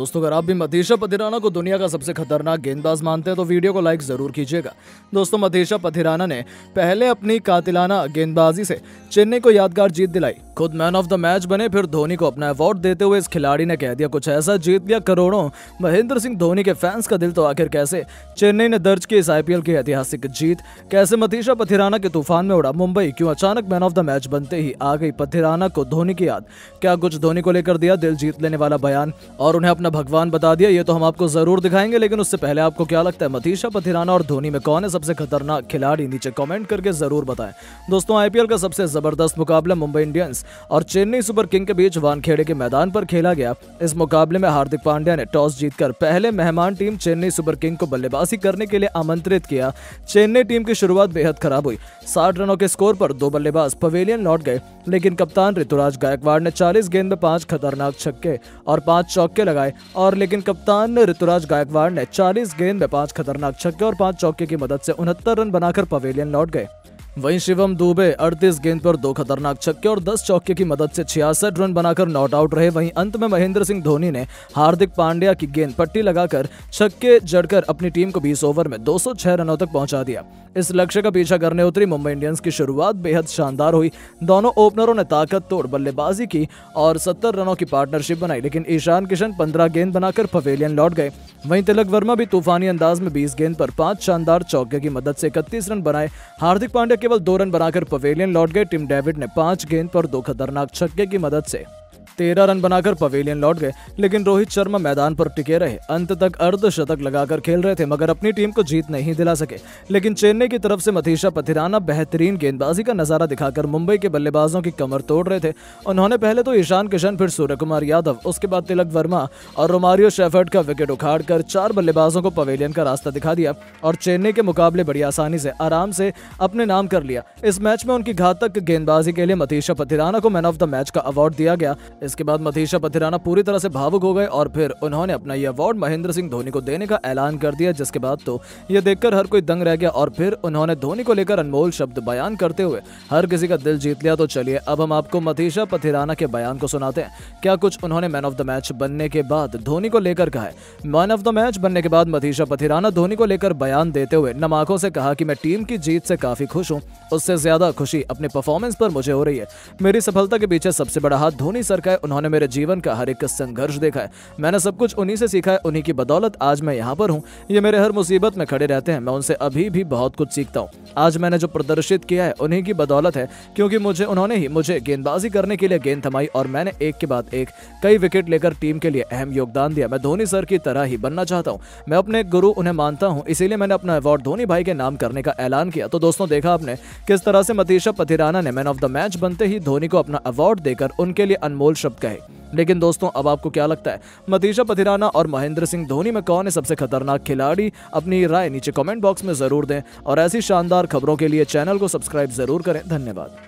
दोस्तों अगर आप भी मथीशा पथिराना को दुनिया का सबसे खतरनाक गेंदबाज मानते हैं तो वीडियो को लाइक जरूर कीजिएगा। दोस्तों मथीशा पथिराना ने पहले अपनी कातिलाना गेंदबाजी से चेन्नई को यादगार जीत दिलाई, खुद मैन ऑफ द मैच बने, फिर धोनी को अपना अवार्ड देते हुए इस खिलाड़ी ने कह दिया कुछ ऐसा जीत लिया करोड़ों महेंद्र सिंह धोनी के फैंस का दिल। तो आखिर कैसे चेन्नई ने दर्ज की इस IPL की ऐतिहासिक जीत, कैसे मथीशा पथिराना के तूफान में उड़ा मुंबई, क्यों अचानक मैन ऑफ द मैच बनते ही आ गई पथिराना को धोनी की याद, क्या कुछ धोनी को लेकर दिया दिल जीत लेने वाला बयान और उन्हें अपना भगवान बता दिया, ये तो हम आपको जरूर दिखाएंगे। लेकिन उससे पहले आपको क्या लगता है मथीशा पथिराना और धोनी में कौन है सबसे खतरनाक खिलाड़ी, नीचे कॉमेंट करके जरूर बताएं। दोस्तों IPL का सबसे जबरदस्त मुकाबला मुंबई इंडियंस और चेन्नई सुपरकिंग के बीच वानखेड़े के मैदान पर खेला गया। इस मुकाबले में हार्दिक पांड्या ने टॉस जीतकर पहले मेहमान टीम चेन्नई सुपरकिंग को बल्लेबाजी करने के लिए आमंत्रित किया। चेन्नई टीम की शुरुआत बेहद खराब हुई, 60 रनों के स्कोर पर दो बल्लेबाज पवेलियन लौट गए, लेकिन कप्तान ऋतुराज गायकवाड़ ने 40 गेंद में 5 खतरनाक छक्के और 5 चौके लगाए और लेकिन कप्तान ऋतुराज गायकवाड़ ने 40 गेंद में 5 खतरनाक छक्के और 5 चौके की मदद से 69 रन बनाकर पवेलियन लौट गए। वहीं शिवम दुबे 38 गेंद पर 2 खतरनाक छक्के और 10 चौके की मदद से 66 रन बनाकर नॉट आउट रहे। वहीं अंत में महेंद्र सिंह धोनी ने हार्दिक पांड्या की गेंद पट्टी लगाकर छक्के जड़कर अपनी टीम को 20 ओवर में 206 रनों तक पहुंचा दिया। इस लक्ष्य का पीछा करने उतरी मुंबई इंडियंस की शुरुआत बेहद शानदार हुई। दोनों ओपनरों ने ताकत तोड़ बल्लेबाजी की और 70 रनों की पार्टनरशिप बनाई, लेकिन ईशान किशन 15 गेंद बनाकर पवेलियन लौट गए। वहीं तिलक वर्मा भी तूफानी अंदाज में 20 गेंद पर 5 शानदार चौके की मदद से 31 रन बनाए। हार्दिक पांड्या केवल 2 रन बनाकर पवेलियन लौट गए। टिम डेविड ने 5 गेंद पर 2 खतरनाक छक्के की मदद से 13 रन बनाकर पवेलियन लौट गए, लेकिन रोहित शर्मा मैदान पर टिके रहे, अंत तक अर्धशतक लगाकर खेल रहे थे मगर अपनी टीम को जीत नहीं दिला सके। लेकिन चेन्नई की तरफ से मथीशा पथिराना बेहतरीन गेंदबाजी का नजारा दिखाकर मुंबई के बल्लेबाजों की कमर तोड़ रहे थे। उन्होंने पहले तो ईशान किशन, फिर सूर्य कुमार यादव, उसके बाद तिलक वर्मा और रोमारियो शेफर्ट का विकेट उखाड़ कर 4 बल्लेबाजों को पवेलियन का रास्ता दिखा दिया और चेन्नई के मुकाबले बड़ी आसानी से आराम से अपने नाम कर लिया। इस मैच में उनकी घातक गेंदबाजी के लिए मथीशा पथिराना को मैन ऑफ द मैच का अवार्ड दिया गया। इसके बाद मथीशा पथिराना पूरी तरह से भावुक हो गए और फिर उन्होंने अपना यह अवार्ड महेंद्र सिंह धोनी को देने का ऐलान कर दिया, जिसके बाद तो यह देखकर हर कोई दंग रह गया और फिर उन्होंने धोनी को लेकर अनमोल शब्द बयान करते हुए हर किसी का दिल जीत लिया। तो चलिए अब हम आपको मथीशा पथिराना के बयान को सुनाते हैं, क्या कुछ उन्होंने मैन ऑफ द मैच बनने के बाद धोनी को लेकर कहा है। मैन ऑफ द मैच बनने के बाद मथीशा पथिराना धोनी को लेकर बयान देते हुए नमाखों से कहा कि मैं टीम की जीत से काफी खुश हूँ, उससे ज्यादा खुशी अपने परफॉर्मेंस पर मुझे हो रही है। मेरी सफलता के पीछे सबसे बड़ा हाथ धोनी सर का है। उन्होंने मेरे जीवन का हर एक संघर्ष देखा है, मैंने सब कुछ उन्हीं से सीखा है, उन्हीं की बदौलत आज मैं यहाँ पर हूँ। ये मेरे हर मुसीबत में खड़े रहते हैं, मैं उनसे अभी भी बहुत कुछ सीखता हूँ। आज मैंने जो प्रदर्शित किया है उन्हीं की बदौलत है, क्योंकि उन्होंने ही मुझे गेंदबाजी करने के लिए गेंद थमाई और मैंने एक के बाद एक कई विकेट लेकर टीम के लिए अहम योगदान दिया। मैं धोनी सर की तरह ही बनना चाहता हूँ, मैं अपने गुरु उन्हें मानता हूँ, इसीलिए मैंने अपना अवार्ड धोनी भाई के नाम करने का ऐलान किया। तो दोस्तों देखा आपने किस तरह से मथीशा पथिराना ने मैन ऑफ द मैच बनते ही धोनी को अपना अवार्ड देकर उनके लिए अनमोल शब्द कहे। लेकिन दोस्तों अब आपको क्या लगता है मथीशा पथिराना और महेंद्र सिंह धोनी में कौन है सबसे खतरनाक खिलाड़ी, अपनी राय नीचे कमेंट बॉक्स में जरूर दें और ऐसी शानदार खबरों के लिए चैनल को सब्सक्राइब जरूर करें। धन्यवाद।